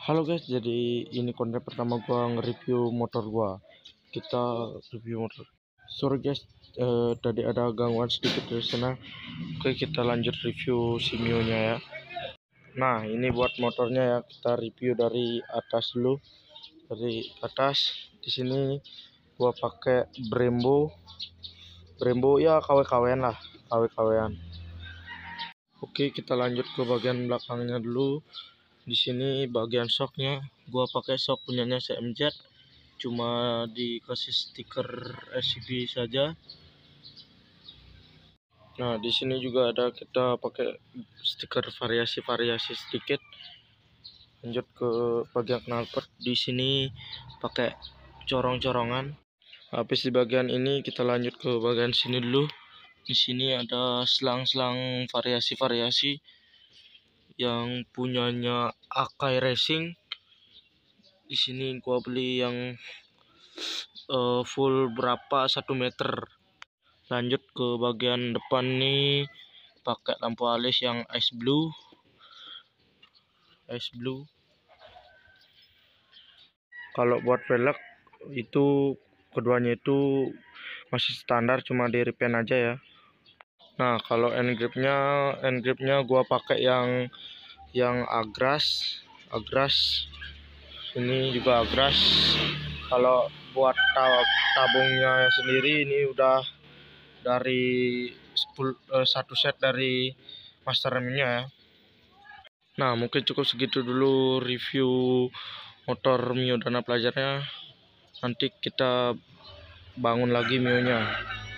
Halo guys, jadi ini konten pertama gua nge-review motor gua. Kita review motor. Sorry guys, tadi ada gangguan sedikit dari sana. Oke, kita lanjut review si Mio-nya ya. Nah, ini buat motornya ya, kita review dari atas dulu. Dari atas di sini gua pakai Brembo ya, KW-KW-an lah, KW-KW-an. Oke, kita lanjut ke bagian belakangnya dulu. Di sini bagian shocknya gua pakai shock punyanya CMZ, cuma dikasih stiker SCB saja. Nah, di sini juga ada kita pakai stiker variasi sedikit. Lanjut ke bagian knalpot, di sini pakai corong-corongan. Habis di bagian ini kita lanjut ke bagian sini dulu. Di sini ada selang-selang variasi yang punyanya Akai Racing. Di sini gua beli yang full berapa 1 meter. Lanjut ke bagian depan nih, pakai lampu alis yang ice blue. Kalau buat velg itu keduanya itu masih standar, cuma di repaint aja ya. Nah, kalau end gripnya gua pakai yang agras. Ini juga agras. Kalau buat tabungnya sendiri ini udah dari 1 set dari master remnya ya. Nah, mungkin cukup segitu dulu review motor Mio Dana Pelajarnya. Nanti kita bangun lagi Mio-nya.